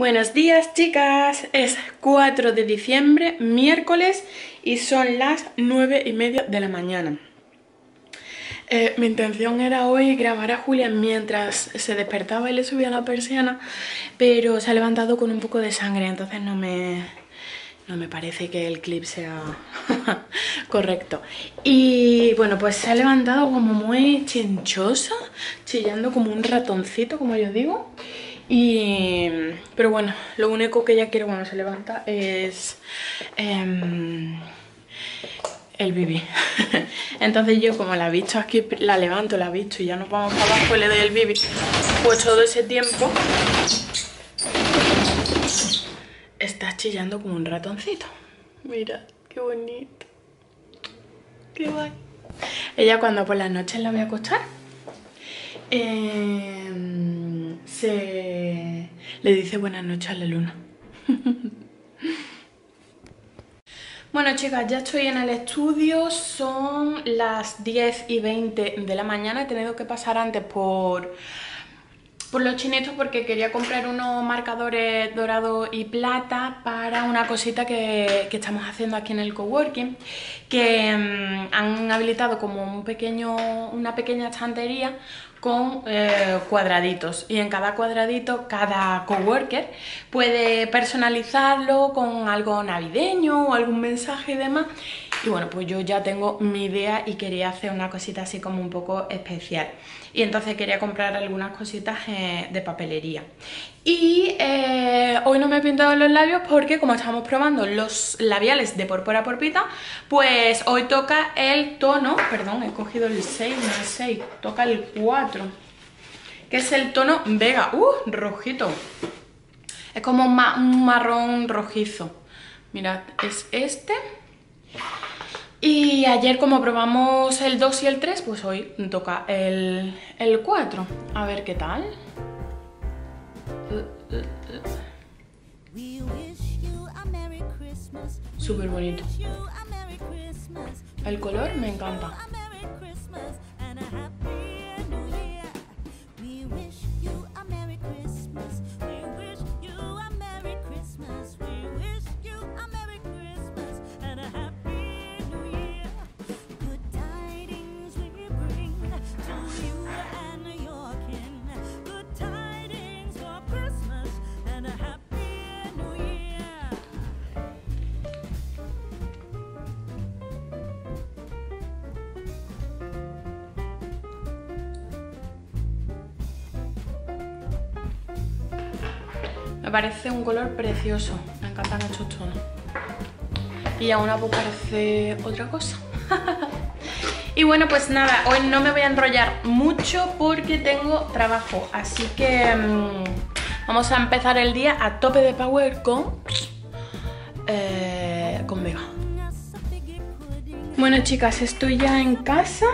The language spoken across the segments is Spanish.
Buenos días, chicas, es 4 de diciembre, miércoles, y son las 9:30 de la mañana. Mi intención era hoy grabar a Julia mientras se despertaba y le subía la persiana, pero se ha levantado con un poco de sangre, entonces no me parece que el clip sea correcto. Y bueno, pues se ha levantado como muy chinchosa, chillando como un ratoncito, como yo digo. Pero bueno, lo único que ella quiere cuando se levanta es el bibi. Entonces yo, como la he visto aquí, la levanto, la he visto y ya nos vamos para abajo y le doy el bibi, pues todo ese tiempo está chillando como un ratoncito. Mirad, qué bonito, qué guay. Ella, cuando por las noches la voy a acostar, le dice buenas noches a la luna. Bueno, chicas, ya estoy en el estudio, son las 10:20 de la mañana. He tenido que pasar antes por los chinetos porque quería comprar unos marcadores dorado y plata para una cosita que estamos haciendo aquí en el coworking, que han habilitado como una pequeña estantería con cuadraditos, y en cada cuadradito cada coworker puede personalizarlo con algo navideño o algún mensaje y demás. Y bueno, pues yo ya tengo mi idea y quería hacer una cosita así como un poco especial. Y entonces quería comprar algunas cositas de papelería. Y hoy no me he pintado los labios porque, como estamos probando los labiales de Púrpura Porpita, pues hoy toca el tono, perdón, he cogido el 6, no el 6, toca el 4, que es el tono Vega, rojito. Es como un marrón rojizo. Mirad, es este. Y ayer, como probamos el 2 y el 3, pues hoy toca el 4. A ver qué tal. Súper bonito. El color me encanta. Me parece un color precioso, me encantan estos tonos. Y aún pues parece otra cosa. Y bueno, pues nada, hoy no me voy a enrollar mucho porque tengo trabajo. Así que vamos a empezar el día a tope de power con Vega. Bueno, chicas, estoy ya en casa,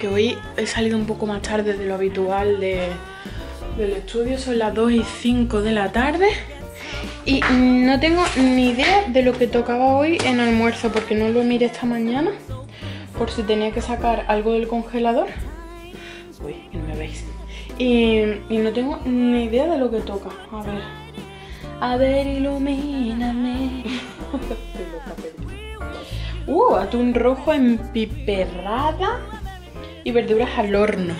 que hoy he salido un poco más tarde de lo habitual del estudio. Son las 2:05 de la tarde y no tengo ni idea de lo que tocaba hoy en almuerzo porque no lo miré esta mañana por si tenía que sacar algo del congelador. Uy, que no me veis. Y no tengo ni idea de lo que toca. A ver, ilumíname. Atún rojo empiperrada y verduras al horno.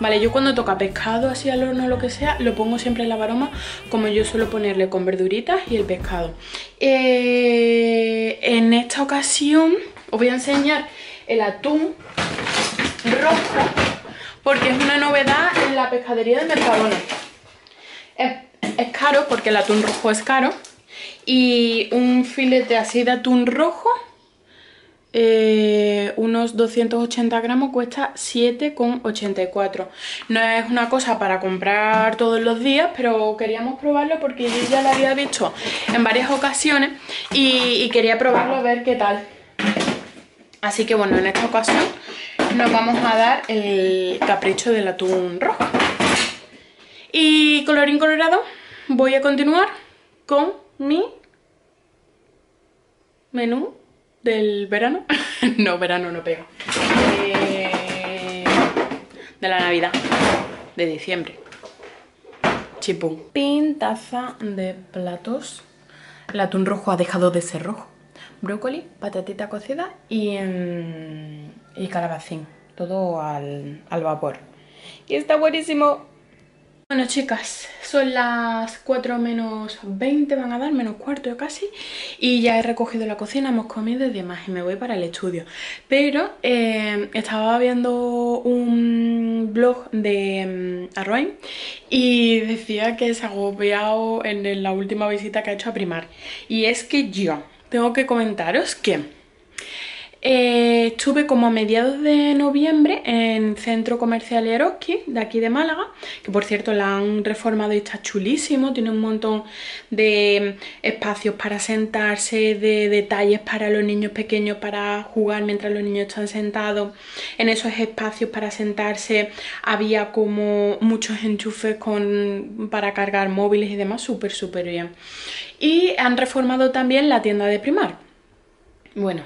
Vale, yo cuando toca pescado así al horno o lo que sea, lo pongo siempre en la baroma, como yo suelo ponerle, con verduritas y el pescado. En esta ocasión os voy a enseñar el atún rojo, porque es una novedad en la pescadería de Mercadona. Es caro, porque el atún rojo es caro, y un filete así de atún rojo, unos 280 gramos, cuesta 7,84. No es una cosa para comprar todos los días, pero queríamos probarlo porque yo ya lo había visto en varias ocasiones y quería probarlo a ver qué tal. Así que bueno, en esta ocasión nos vamos a dar el capricho del atún rojo. Y colorín colorado, voy a continuar con mi menú del verano. No, verano no pega. De la Navidad, de diciembre. chipón. Pintaza de platos. El atún rojo ha dejado de ser rojo. Brócoli, patatita cocida y calabacín. Todo al vapor. Y está buenísimo. Bueno, chicas, son las 4 menos 20, van a dar menos cuarto casi, y ya he recogido la cocina, hemos comido y demás, y me voy para el estudio. Pero estaba viendo un blog de Arruin y decía que se ha agobiado en la última visita que ha hecho a Primark. Y es que yo tengo que comentaros que estuve como a mediados de noviembre en Centro Comercial Eroski, de aquí de Málaga, que por cierto la han reformado y está chulísimo, tiene un montón de espacios para sentarse, de detalles para los niños pequeños, para jugar mientras los niños están sentados. En esos espacios para sentarse había como muchos enchufes para cargar móviles y demás, súper súper bien. Y han reformado también la tienda de Primark. Bueno,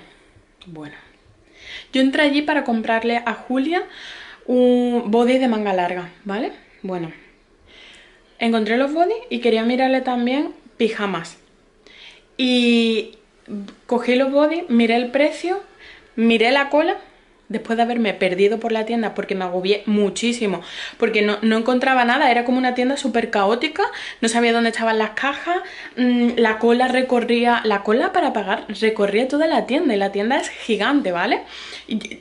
yo entré allí para comprarle a Julia un body de manga larga, ¿vale? Bueno, encontré los bodys y quería mirarle también pijamas. Y cogí los bodys, miré el precio, miré la cola, después de haberme perdido por la tienda porque me agobié muchísimo, porque no encontraba nada, era como una tienda súper caótica, no sabía dónde estaban las cajas, la cola para pagar recorría toda la tienda, y la tienda es gigante, ¿vale? Y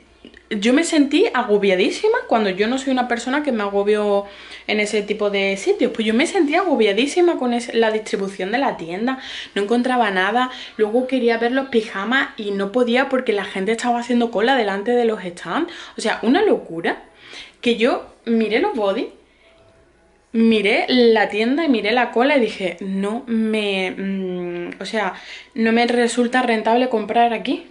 yo me sentí agobiadísima, cuando yo no soy una persona que me agobio en ese tipo de sitios, pues yo me sentí agobiadísima con la distribución de la tienda, no encontraba nada. Luego quería ver los pijamas y no podía porque la gente estaba haciendo cola delante de los stands, o sea, una locura. Que yo miré los bodys, miré la tienda y miré la cola y dije, no me resulta rentable comprar aquí.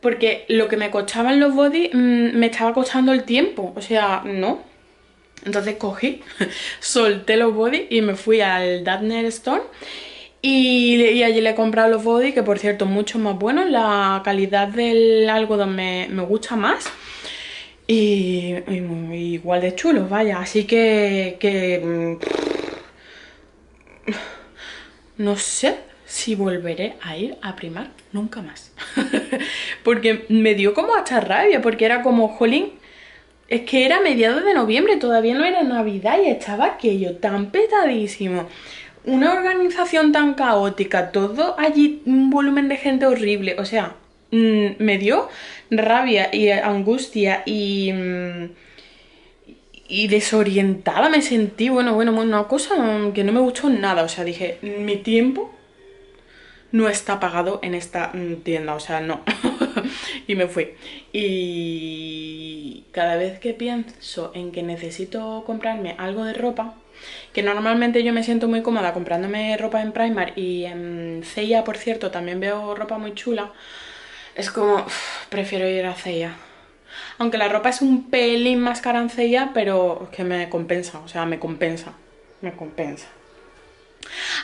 Porque lo que me costaban los bodys me estaba costando el tiempo, o sea, no. Entonces cogí, solté los bodys y me fui al Daphne Store. Y allí le he comprado los bodys, que por cierto, mucho más buenos. La calidad del algodón me gusta más. Y igual de chulos, vaya. Así que no sé si volveré a ir a Primark nunca más. Porque me dio como hasta rabia, porque era como, jolín, es que era mediados de noviembre, todavía no era Navidad y estaba aquello tan petadísimo. Una organización tan caótica, todo allí, un volumen de gente horrible, o sea, me dio rabia y angustia y desorientada me sentí, bueno, una cosa que no me gustó nada, o sea, dije, mi tiempo no está pagado en esta tienda, o sea, no. Y me fui. Y cada vez que pienso en que necesito comprarme algo de ropa, que normalmente yo me siento muy cómoda comprándome ropa en Primark y en C.I.A., por cierto, también veo ropa muy chula, es como, prefiero ir a C.I.A. Aunque la ropa es un pelín más cara en C.I.A., pero es que me compensa, o sea, me compensa.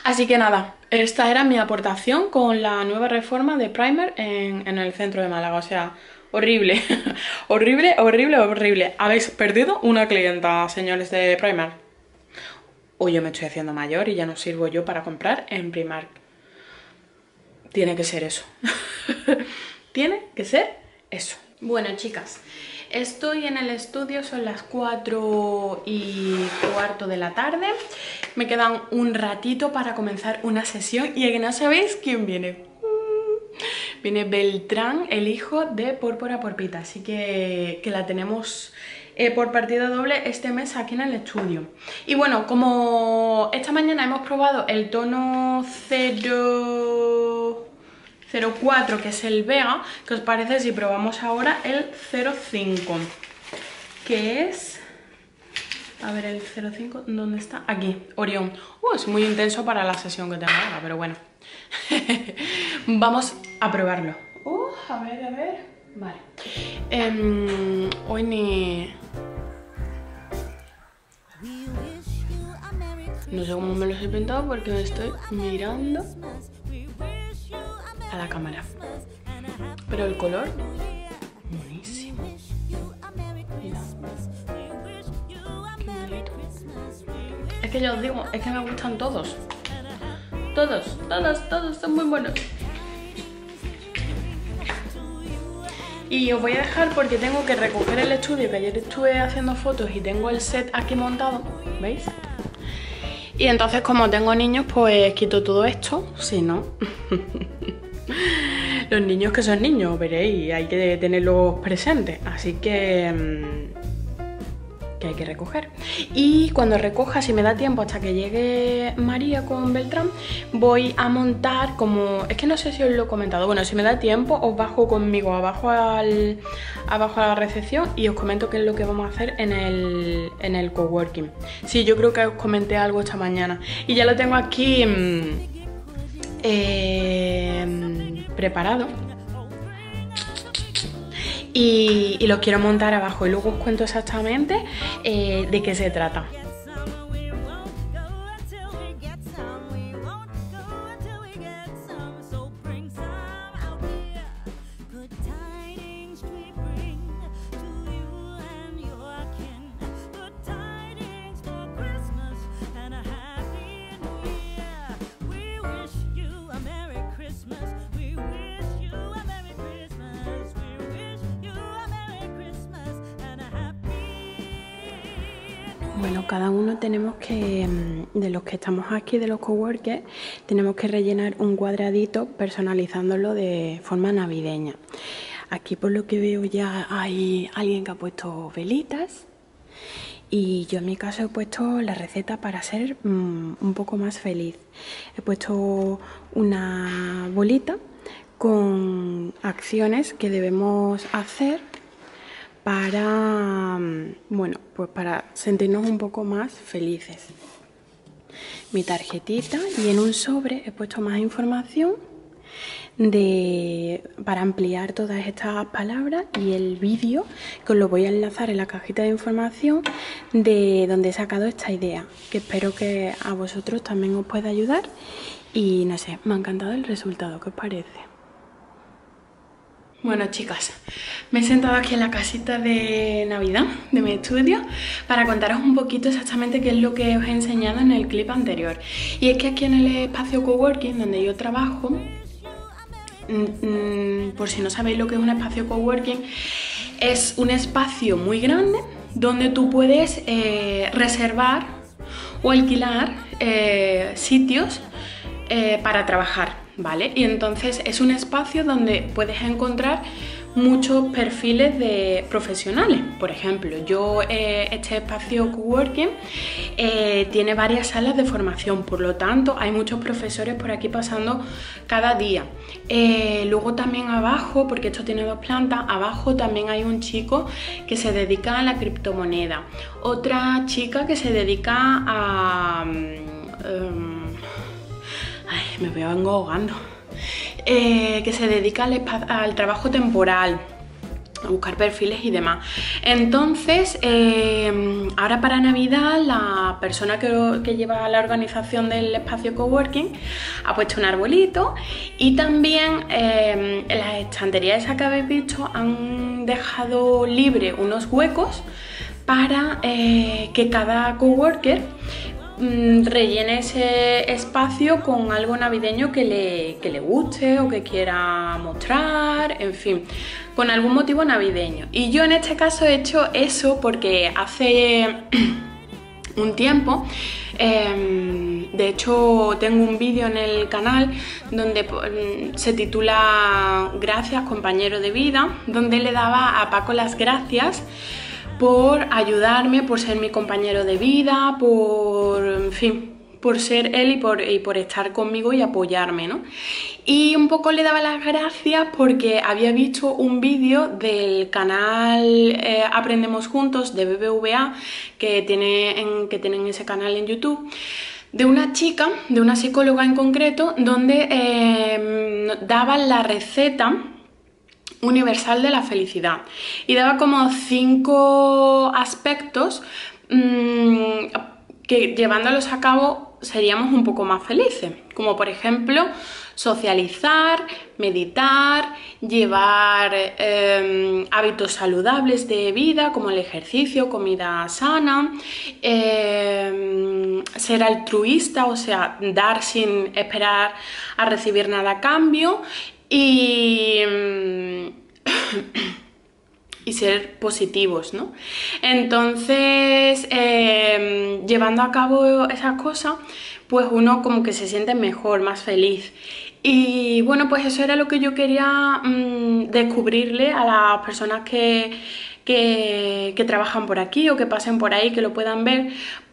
Así que nada, esta era mi aportación con la nueva reforma de Primark en el centro de Málaga. O sea, horrible, horrible, horrible, horrible. Habéis perdido una clienta, señores de Primark. O yo me estoy haciendo mayor y ya no sirvo yo para comprar en Primark. Tiene que ser eso. Tiene que ser eso. Bueno, chicas, estoy en el estudio, son las 4:15 de la tarde. Me quedan un ratito para comenzar una sesión y a que no sabéis quién viene. Viene Beltrán, el hijo de Púrpura Porpita, así que la tenemos por partida doble este mes aquí en el estudio. Y bueno, como esta mañana hemos probado el tono 04, que es el Vega, ¿qué os parece si probamos ahora el 05? Que es, a ver, el 05, ¿dónde está? Aquí, Orión. Es muy intenso para la sesión que tengo ahora, pero bueno. Vamos a probarlo. A ver. Vale. Hoy ni... No sé cómo me los he pintado porque me estoy mirando a la cámara, pero el color buenísimo. Mira. Es que ya os digo, es que me gustan todos. Todos son muy buenos. Y os voy a dejar porque tengo que recoger el estudio, que ayer estuve haciendo fotos y tengo el set aquí montado, ¿veis? Y entonces, como tengo niños, pues quito todo esto, si no... Los niños que son niños, veréis, hay que tenerlos presentes, así que hay que recoger. Y cuando recoja, si me da tiempo hasta que llegue María con Beltrán, voy a montar como... Es que no sé si os lo he comentado. Bueno, si me da tiempo, os bajo conmigo abajo a la recepción y os comento qué es lo que vamos a hacer en el coworking. Sí, yo creo que os comenté algo esta mañana. Y ya lo tengo aquí preparado. Y los quiero montar abajo y luego os cuento exactamente de qué se trata. Bueno, cada uno tenemos que, de los que estamos aquí, de los coworkers, tenemos que rellenar un cuadradito personalizándolo de forma navideña. Aquí por lo que veo ya hay alguien que ha puesto velitas y yo en mi caso he puesto la receta para ser un poco más feliz. He puesto una bolita con acciones que debemos hacer para, bueno, pues para sentirnos un poco más felices. Mi tarjetita, y en un sobre he puesto más información para ampliar todas estas palabras y el vídeo que os lo voy a enlazar en la cajita de información de donde he sacado esta idea, que espero que a vosotros también os pueda ayudar. Y no sé, me ha encantado el resultado, ¿qué os parece? Bueno, chicas, me he sentado aquí en la casita de Navidad de mi estudio para contaros un poquito exactamente qué es lo que os he enseñado en el clip anterior. Y es que aquí en el espacio coworking donde yo trabajo, por si no sabéis lo que es un espacio coworking, es un espacio muy grande donde tú puedes reservar o alquilar sitios para trabajar, ¿vale? Y entonces es un espacio donde puedes encontrar muchos perfiles de profesionales. Por ejemplo, yo este espacio coworking tiene varias salas de formación, por lo tanto hay muchos profesores por aquí pasando cada día. Luego también abajo, porque esto tiene dos plantas, abajo también hay un chico que se dedica a la criptomoneda, otra chica que se dedica a... me vengo ahogando, que se dedica al trabajo temporal, a buscar perfiles y demás. Entonces, ahora para Navidad, la persona que lleva la organización del espacio coworking ha puesto un arbolito y también en las estanterías esas que habéis visto han dejado libre unos huecos para que cada coworker rellene ese espacio con algo navideño que le guste o que quiera mostrar, en fin, con algún motivo navideño. Y yo en este caso he hecho eso porque hace un tiempo, de hecho tengo un vídeo en el canal donde se titula "Gracias, compañero de vida", donde le daba a Paco las gracias por ayudarme, por ser mi compañero de vida, en fin, por ser él y por estar conmigo y apoyarme, ¿no? Y un poco le daba las gracias porque había visto un vídeo del canal Aprendemos Juntos de BBVA, que tienen ese canal en YouTube, de una chica, de una psicóloga en concreto, donde daba la receta universal de la felicidad y daba como 5 aspectos que llevándolos a cabo seríamos un poco más felices, como por ejemplo socializar, meditar, llevar hábitos saludables de vida como el ejercicio, comida sana, ser altruista, o sea, dar sin esperar a recibir nada a cambio y... y ser positivos, ¿no? Entonces, llevando a cabo esas cosas, pues uno como que se siente mejor, más feliz. Y bueno, pues eso era lo que yo quería descubrirle a las personas que trabajan por aquí o que pasen por ahí, que lo puedan ver,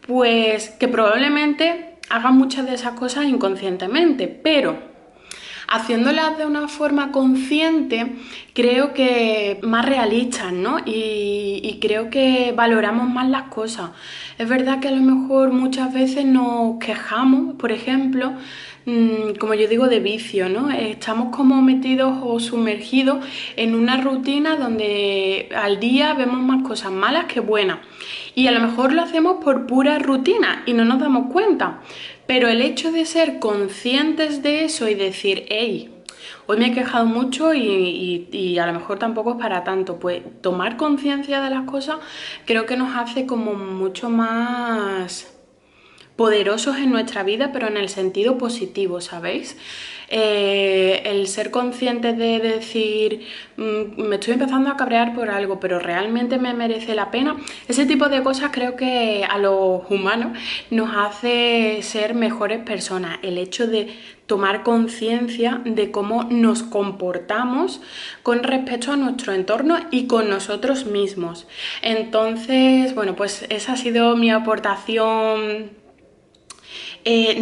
pues que probablemente hagan muchas de esas cosas inconscientemente, pero... haciéndolas de una forma consciente, creo que más realistas, ¿no? Y creo que valoramos más las cosas. Es verdad que a lo mejor muchas veces nos quejamos, por ejemplo, como yo digo, de vicio, ¿no? Estamos como metidos o sumergidos en una rutina donde al día vemos más cosas malas que buenas. Y a lo mejor lo hacemos por pura rutina y no nos damos cuenta. Pero el hecho de ser conscientes de eso y decir, hey, hoy me he quejado mucho y a lo mejor tampoco es para tanto, pues tomar conciencia de las cosas creo que nos hace como mucho más poderosos en nuestra vida, pero en el sentido positivo, ¿sabéis? El ser consciente de decir, me estoy empezando a cabrear por algo, pero realmente me merece la pena. Ese tipo de cosas creo que a los humanos nos hace ser mejores personas. El hecho de tomar conciencia de cómo nos comportamos con respecto a nuestro entorno y con nosotros mismos. Entonces, bueno, pues esa ha sido mi aportación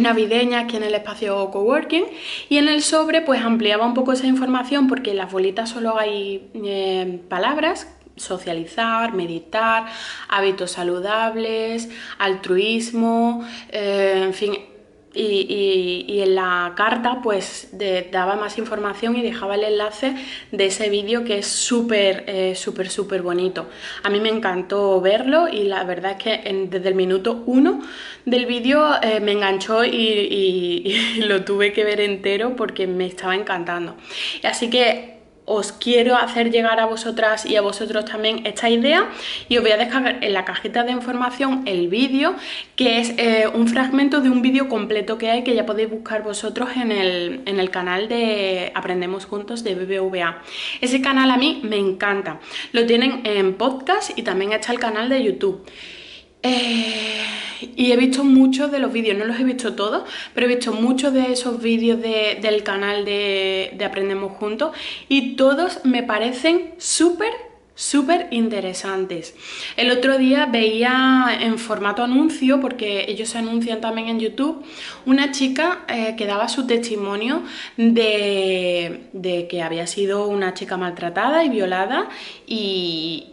navideña aquí en el espacio coworking, y en el sobre pues ampliaba un poco esa información porque en las bolitas solo hay palabras: socializar, meditar, hábitos saludables, altruismo, en fin, y en la carta pues daba más información y dejaba el enlace de ese vídeo que es súper, súper bonito. A mí me encantó verlo y la verdad es que desde el minuto 1 del vídeo me enganchó y lo tuve que ver entero porque me estaba encantando. Así que os quiero hacer llegar a vosotras y a vosotros también esta idea, y os voy a dejar en la cajita de información el vídeo, que es un fragmento de un vídeo completo que hay, que ya podéis buscar vosotros en el canal de Aprendemos Juntos de BBVA. Ese canal a mí me encanta, lo tienen en podcast y también está el canal de YouTube. Y he visto muchos de los vídeos, no los he visto todos, pero he visto muchos de esos vídeos del canal de Aprendemos Juntos, y todos me parecen súper interesantes. El otro día veía en formato anuncio, porque ellos se anuncian también en YouTube, una chica que daba su testimonio de que había sido una chica maltratada y violada, y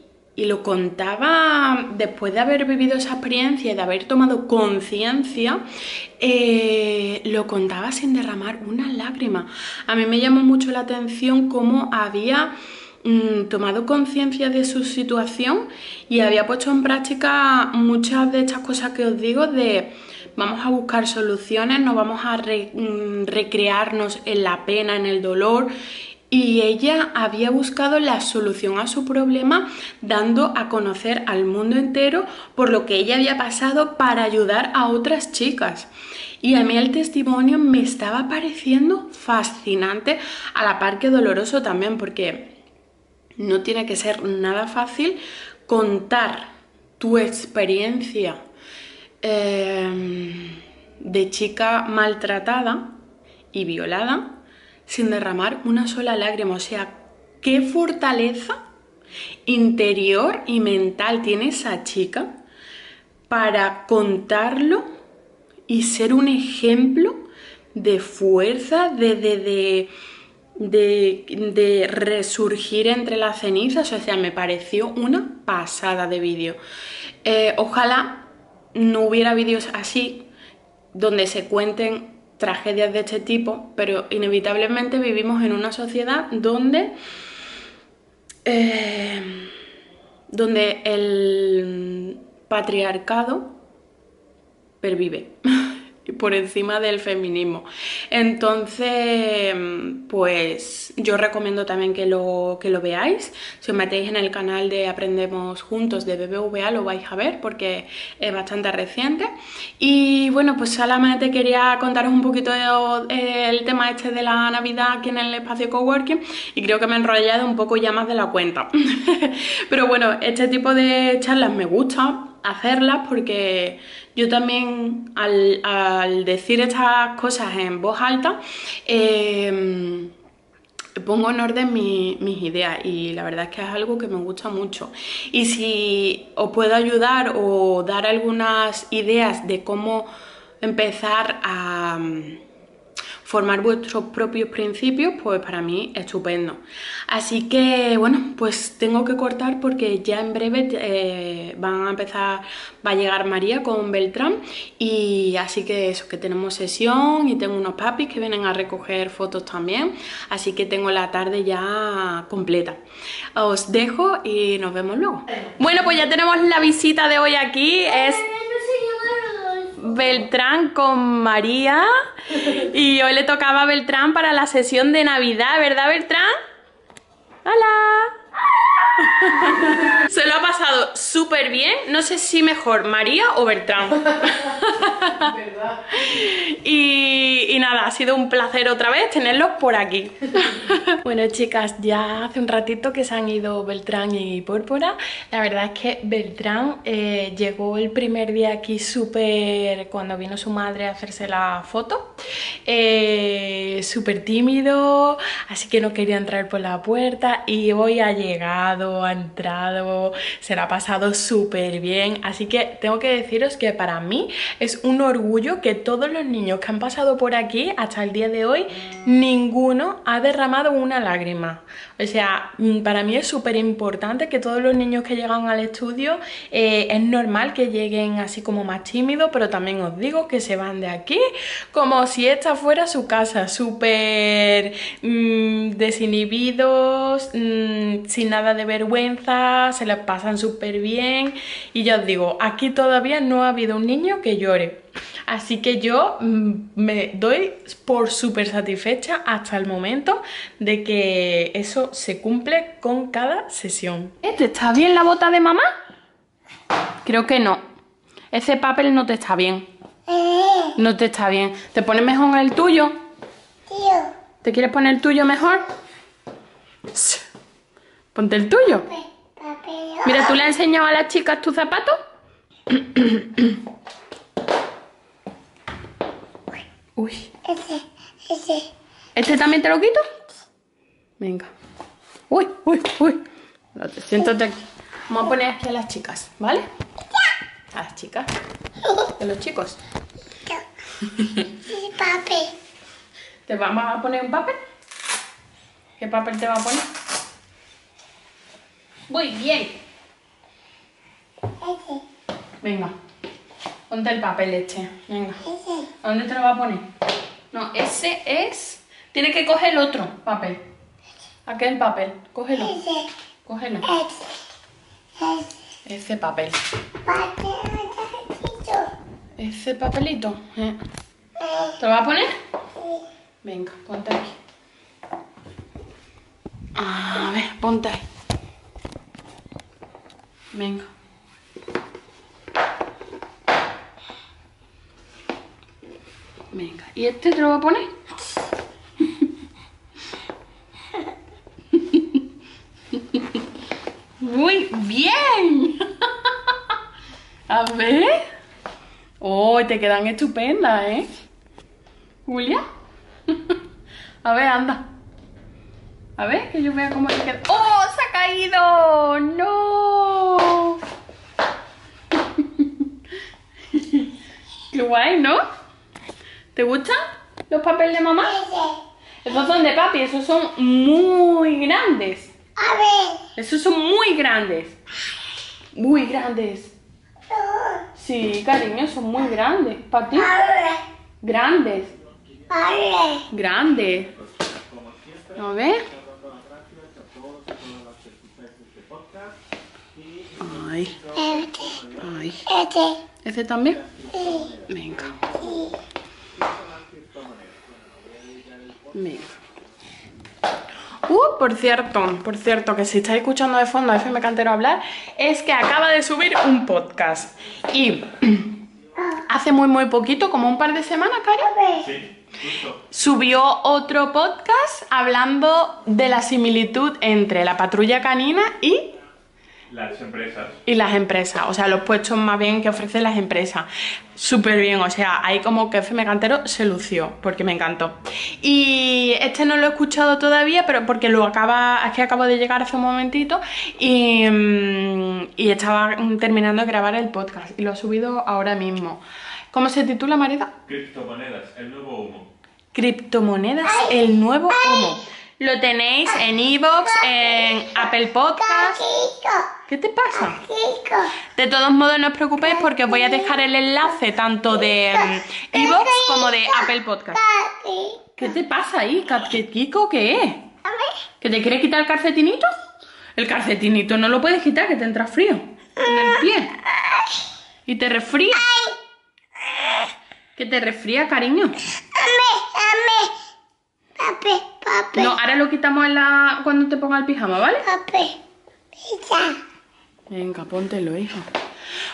lo contaba después de haber vivido esa experiencia y de haber tomado conciencia, lo contaba sin derramar una lágrima. A mí me llamó mucho la atención cómo había tomado conciencia de su situación y había puesto en práctica muchas de estas cosas que os digo de... vamos a buscar soluciones, no vamos a recrearnos en la pena, en el dolor... Y ella había buscado la solución a su problema dando a conocer al mundo entero por lo que ella había pasado para ayudar a otras chicas. Y a mí el testimonio me estaba pareciendo fascinante, a la par que doloroso también, porque no tiene que ser nada fácil contar tu experiencia de chica maltratada y violada sin derramar una sola lágrima. O sea, qué fortaleza interior y mental tiene esa chica para contarlo y ser un ejemplo de fuerza, de resurgir entre las cenizas. O sea, me pareció una pasada de vídeo. Ojalá no hubiera vídeos así donde se cuenten tragedias de este tipo, pero inevitablemente vivimos en una sociedad donde el patriarcado pervive por encima del feminismo. Entonces, pues yo recomiendo también que lo veáis. Si os metéis en el canal de Aprendemos Juntos de BBVA lo vais a ver porque es bastante reciente. Y bueno, pues solamente quería contaros un poquito el tema este de la Navidad aquí en el espacio coworking, y creo que me he enrollado un poco ya más de la cuenta. Pero bueno, este tipo de charlas me gusta hacerlas porque yo también al decir estas cosas en voz alta pongo en orden mis ideas, y la verdad es que es algo que me gusta mucho. Y si os puedo ayudar o dar algunas ideas de cómo empezar a formar vuestros propios principios, pues para mí estupendo. Así que bueno, pues tengo que cortar porque ya en breve va a llegar María con Beltrán, y así que eso, que tenemos sesión y tengo unos papis que vienen a recoger fotos también, así que tengo la tarde ya completa. Os dejo y nos vemos luego. Bueno, pues ya tenemos la visita de hoy aquí, es Beltrán con María, y hoy le tocaba a Beltrán para la sesión de Navidad, ¿verdad, Beltrán? ¡Hola! Se lo ha pasado súper bien, no sé si mejor María o Beltrán. ¿Verdad? Y nada, ha sido un placer otra vez tenerlos por aquí. Bueno, chicas, ya hace un ratito que se han ido Beltrán y Púrpura. La verdad es que Beltrán llegó el primer día aquí súper, cuando vino su madre a hacerse la foto, súper tímido, así que no quería entrar por la puerta, y hoy ha llegado, ha entrado, se la ha pasado súper bien. Así que tengo que deciros que para mí es un orgullo que todos los niños que han pasado por aquí hasta el día de hoy, ninguno ha derramado una lágrima. O sea, para mí es súper importante que todos los niños que llegan al estudio, es normal que lleguen así como más tímidos, pero también os digo que se van de aquí como si esta fuera su casa, súper desinhibidos, sin nada de vergüenza, se les pasan súper bien. Y ya os digo, aquí todavía no ha habido un niño que llore. Así que yo me doy por súper satisfecha hasta el momento de que eso se cumple con cada sesión. ¿Te está bien la bota de mamá? Creo que no. Ese papel no te está bien. No te está bien. ¿Te pones mejor el tuyo? ¿Te quieres poner el tuyo mejor? Ponte el tuyo. Mira, ¿tú le has enseñado a las chicas tus zapatos? Uy. ¿Este también te lo quito? Venga. Uy, uy, uy. Siéntate aquí. Vamos a poner aquí a las chicas, ¿vale? A las chicas. A los chicos. Papel. ¿Te vamos a poner un papel? ¿Qué papel te va a poner? Muy bien. Venga. Ponte el papel este, venga. ¿A dónde te lo va a poner? No, ese es... Tienes que coger el otro papel. Aquel papel, cógelo. Cógelo. Ese papel. Ese papelito. ¿Te lo va a poner? Venga, ponte aquí. A ver, ponte ahí. Venga. Venga, ¿y este te lo voy a poner? ¡Muy bien! A ver... ¡Oh, te quedan estupendas, eh! ¿Julia? A ver, anda. A ver, que yo vea cómo te queda... ¡Oh, se ha caído! ¡No! ¡Qué guay!, ¿no? ¿Te gustan los papeles de mamá? Sí. Esos son de papi, esos son muy grandes. A ver. Esos son muy grandes. Muy grandes. Sí, cariño, son muy grandes. ¿Para ti? Grandes. A ver. Grandes. A ver. Ay. Ay. ¿Ese también? Venga. Bien. Por cierto, que si estáis escuchando de fondo a FM Cantero hablar, es que acaba de subir un podcast. Y hace muy poquito, como un par de semanas, Cari, sí, justo, subió otro podcast hablando de la similitud entre la patrulla canina y las empresas. Y las empresas, o sea, los puestos más bien que ofrecen las empresas. Súper bien, o sea, ahí como que FM Cantero se lució, porque me encantó. Y este no lo he escuchado todavía, pero porque acabo de llegar hace un momentito y estaba terminando de grabar el podcast y lo he subido ahora mismo. ¿Cómo se titula, Marida? Criptomonedas, el nuevo humo. Criptomonedas, el nuevo humo. Lo tenéis en iVoox, en Apple Podcast. ¿Qué te pasa? De todos modos, no os preocupéis porque os voy a dejar el enlace tanto de iVoox como de Apple Podcast. ¿Qué te pasa ahí, Kiko? ¿Qué es? ¿Que te quieres quitar el calcetinito? El calcetinito no lo puedes quitar, que te entra frío en el pie. Y te resfría. ¿Que te resfría, cariño? Papi. No, ahora lo quitamos cuando te ponga el pijama, ¿vale? Papi. Venga, póntelo, hijo.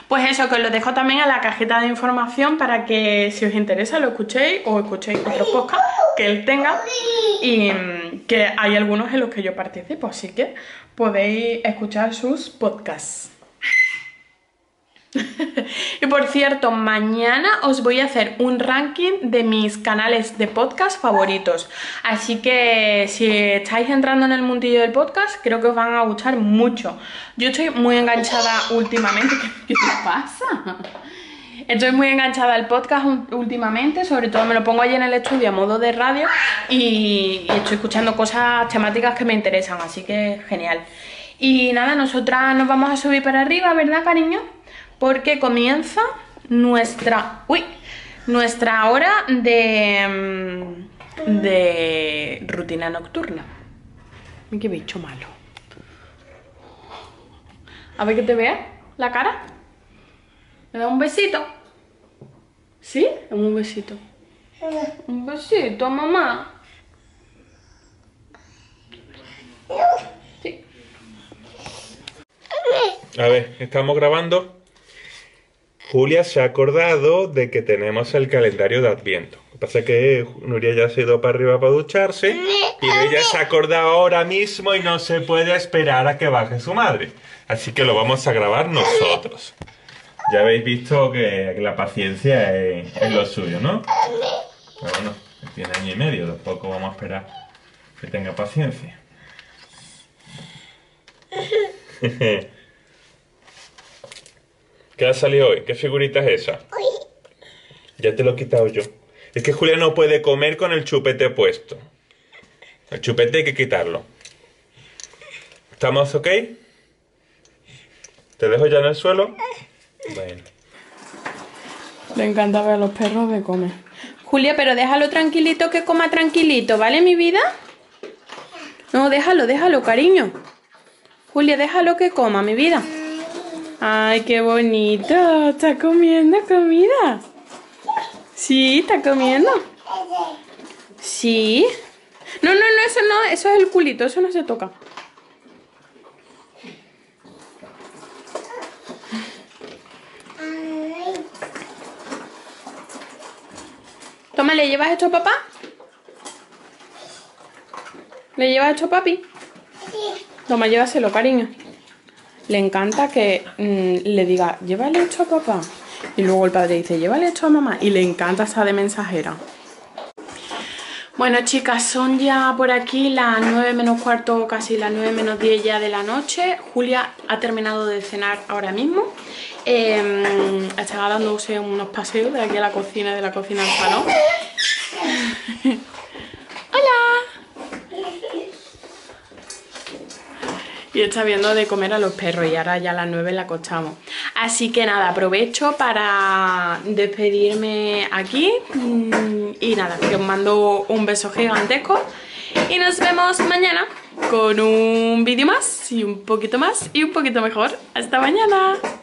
Pues eso, que os lo dejo también a la cajita de información para que si os interesa lo escuchéis o escuchéis otros podcasts que él tenga y que hay algunos en los que yo participo, así que podéis escuchar sus podcasts. Y por cierto, mañana os voy a hacer un ranking de mis canales de podcast favoritos. Así que si estáis entrando en el mundillo del podcast, creo que os van a gustar mucho. Yo estoy muy enganchada últimamente. ¿Qué te pasa? Estoy muy enganchada al podcast últimamente, sobre todo me lo pongo allí en el estudio a modo de radio y estoy escuchando cosas temáticas que me interesan, así que genial. Y nada, nosotras nos vamos a subir para arriba, ¿verdad, cariño? Porque comienza nuestra hora de rutina nocturna. Qué bicho malo. A ver que te vea la cara. ¿Me da un besito? ¿Sí? Dame un besito. Un besito, mamá. Sí. A ver, estamos grabando. Julia se ha acordado de que tenemos el calendario de Adviento. Lo que pasa es que Nuria ya se ha ido para arriba para ducharse y ella se ha acordado ahora mismo y no se puede esperar a que baje su madre. Así que lo vamos a grabar nosotros. Ya habéis visto que la paciencia es lo suyo, ¿no? Pero bueno, tiene año y medio, tampoco vamos a esperar que tenga paciencia. ¿Qué ha salido hoy? ¿Qué figurita es esa? Ya te lo he quitado yo. Es que Julia no puede comer con el chupete puesto. El chupete hay que quitarlo. ¿Estamos ok? ¿Te dejo ya en el suelo? Bueno. Le encanta ver a los perros de comer. Julia, pero déjalo tranquilito, que coma tranquilito, ¿vale, mi vida? No, déjalo, cariño. Julia, déjalo que coma, mi vida. ¡Ay, qué bonito! ¿Está comiendo comida? ¿Sí? ¿Está comiendo? ¿Sí? No, eso no, eso es el culito, eso no se toca. Toma, ¿le llevas esto a papá? ¿Le llevas esto a papi? Toma, llévaselo, cariño. Le encanta que le diga, llévale esto a papá. Y luego el padre dice, llévale esto a mamá. Y le encanta esa de mensajera. Bueno, chicas, son ya por aquí las 9 menos cuarto, casi las 9 menos 10 ya de la noche. Julia ha terminado de cenar ahora mismo. Estaba dándose unos paseos de aquí a la cocina, de la cocina al salón. Y está viendo de comer a los perros y ahora ya a las 9 la acostamos. Así que nada, aprovecho para despedirme aquí. Y nada, que os mando un beso gigantesco. Y nos vemos mañana con un vídeo más y un poquito mejor. ¡Hasta mañana!